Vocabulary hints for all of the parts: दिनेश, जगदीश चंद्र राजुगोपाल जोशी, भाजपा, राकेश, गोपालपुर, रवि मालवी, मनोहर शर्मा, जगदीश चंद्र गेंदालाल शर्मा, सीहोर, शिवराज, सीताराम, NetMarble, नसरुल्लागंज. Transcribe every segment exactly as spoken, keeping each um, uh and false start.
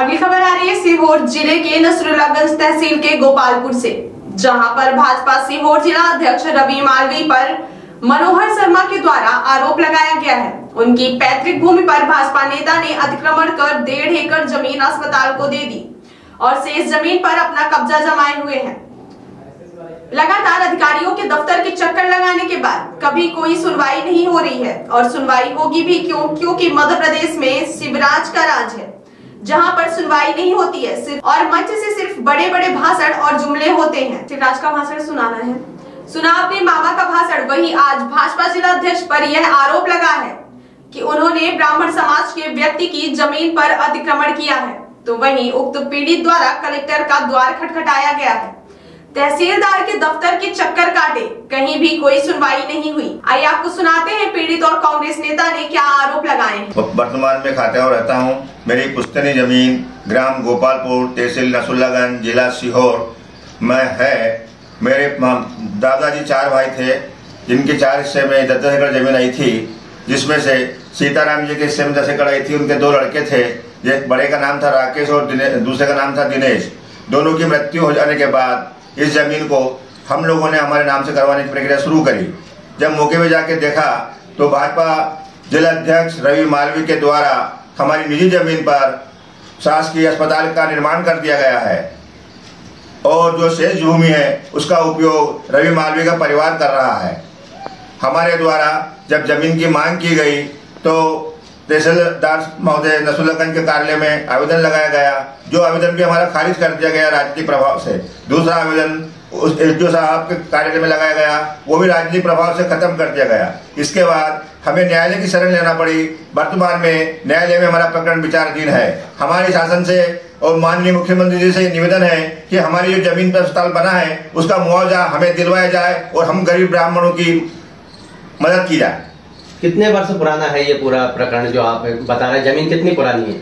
अगली खबर आ रही है सीहोर जिले के नसरुल्लागंज तहसील के गोपालपुर से, जहां पर भाजपा सीहोर जिला अध्यक्ष रवि मालवी पर मनोहर शर्मा के द्वारा आरोप लगाया गया है। उनकी पैतृक भूमि पर भाजपा नेता ने अतिक्रमण कर डेढ़ एकड़ जमीन अस्पताल को दे दी और शेष जमीन पर अपना कब्जा जमाए हुए हैं। लगातार अधिकारियों के दफ्तर के चक्कर लगाने के बाद कभी कोई सुनवाई नहीं हो रही है और सुनवाई होगी भी क्यों क्योंकि मध्य प्रदेश में शिवराज का राज है, जहां पर सुनवाई नहीं होती है सिर्फ और मंच से सिर्फ बड़े बड़े भाषण और जुमले होते हैं। शिवराज का भाषण सुनाना है, सुना अपने मामा का भाषण। वही आज भाजपा जिला अध्यक्ष पर यह आरोप लगा है कि उन्होंने ब्राह्मण समाज के व्यक्ति की जमीन पर अतिक्रमण किया है, तो वहीं उक्त पीड़ित द्वारा कलेक्टर का द्वार खटखटाया गया है, तहसीलदार के दफ्तर के चक्कर काटे, कहीं भी कोई सुनवाई नहीं हुई। आइए आपको सुनाते हैं पीड़ित और कांग्रेस नेता ने क्या आरोप लगाए हैं। वर्तमान में खाता और रहता हूँ। मेरी पुश्तैनी जमीन ग्राम गोपालपुर, तहसील नसरुल्लागंज, जिला सीहोर में है। मेरे दादाजी चार भाई थे, जिनके चार हिस्से में दस दस एकड़ जमीन आई थी, जिसमें से सीताराम जी के हिस्से में दस एकड़ आई थी। उनके दो लड़के थे, एक बड़े का नाम था राकेश और दूसरे का नाम था दिनेश। दोनों की मृत्यु हो जाने के बाद इस जमीन को हम लोगों ने हमारे नाम से करवाने की प्रक्रिया शुरू करी। जब मौके में जाके देखा तो भाजपा जिला अध्यक्ष रवि मालवी के द्वारा हमारी निजी जमीन पर शासकीय अस्पताल का निर्माण कर दिया गया है और जो शेष भूमि है उसका उपयोग रवि मालवी का परिवार कर रहा है। हमारे द्वारा जब जमीन की मांग की गई तो तहसीलदार महोदय नसरुल्लागंज के कार्यालय में आवेदन लगाया गया, जो आवेदन भी हमारा खारिज कर दिया गया राजनीतिक प्रभाव से। दूसरा आवेदन उस एसडीओ साहब के कार्यालय में लगाया गया, वो भी राजनीतिक प्रभाव से खत्म कर दिया गया। इसके बाद हमें न्यायालय की शरण लेना पड़ी। वर्तमान में न्यायालय में हमारा प्रकरण विचाराधीन है। हमारे शासन से और माननीय मुख्यमंत्री जी से निवेदन है कि हमारी जो जमीन पर अस्पताल बना है उसका मुआवजा हमें दिलवाया जाए और हम गरीब ब्राह्मणों की मदद की जाए। कितने वर्ष पुराना है ये पूरा प्रकरण जो आप बता रहे हैं? जमीन कितनी पुरानी है?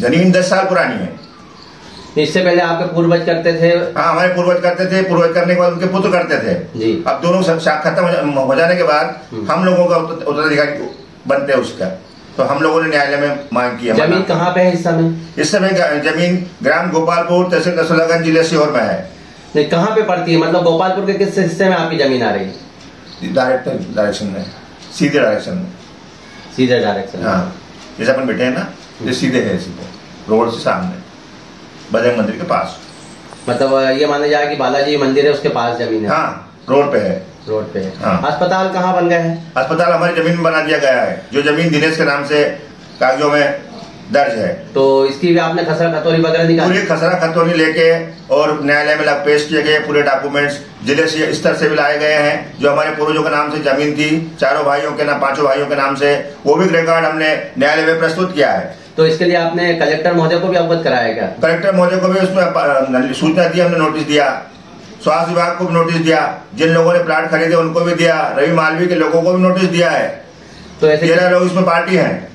जमीन दस साल पुरानी है। इससे पहले आपके पूर्वज करते थे? हाँ, हमारे पूर्वज करते थे। पूर्वज करने के बाद उनके पुत्र करते थे जी। अब दोनों खत्म हो जाने के बाद हम लोगों का उत्तराधिकारी बनते है उसका, तो हम लोगों ने न्यायालय में मांग की। जमीन कहाँ पे है इस समय? इस समय जमीन ग्राम गोपालपुर, तहसील नसरुल्लागंज, जिले सीहोर में है। कहाँ पे पड़ती है? मतलब गोपालपुर के किस हिस्से में आपकी जमीन आ रही है? डायरेक्ट डायरेक्शन में, सीधे डायरेक्शन में। सीधे डायरेक्शन? हाँ, जैसे अपन बैठे हैं ना, ये सीधे है, सीधे रोड से सामने बजरंग मंदिर के पास। मतलब ये माना जाए कि बालाजी मंदिर है उसके पास जमीन है? हाँ, रोड पे है। रोड पे है। हाँ। अस्पताल कहाँ बन गया है? अस्पताल हमारी जमीन में बना दिया गया है, जो जमीन दिनेश के नाम से कागजों में दर्ज है। तो इसकी भी आपने खसरा खतौनी वगैरह निकाली? पूरी खसरा खतौनी लेके और न्यायालय में पेश किए गए। पूरे डॉक्यूमेंट्स जिले से स्तर से भी लाए गए हैं। जो हमारे पूर्वजों के नाम से जमीन थी, चारों भाइयों के नाम, पांचों भाइयों के नाम से, वो भी रिकॉर्ड हमने न्यायालय में प्रस्तुत किया है। तो इसके लिए आपने कलेक्टर महोदय को भी अवगत कराया गया? कलेक्टर महोदय को भी उसमें सूचना दी, हमने नोटिस दिया, स्वास्थ्य विभाग को भी नोटिस दिया, जिन लोगों ने प्लाट खरीदे उनको भी दिया, रवि मालवी के लोगों को भी नोटिस दिया है। तो तेरह लोग इसमें पार्टी है।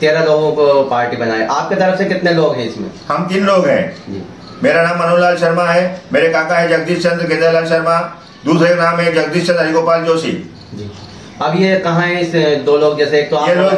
तेरह लोगों को पार्टी बनाए। आपके तरफ से कितने लोग हैं इसमें? हम तीन लोग हैं। मेरा नाम मनोहर शर्मा है, मेरे काका है जगदीश चंद्र गेंदालाल शर्मा, दूसरे नाम है जगदीश चंद्र राजुगोपाल जोशी। अब ये कहाँ है इस दो लोग? जैसे एक तो आप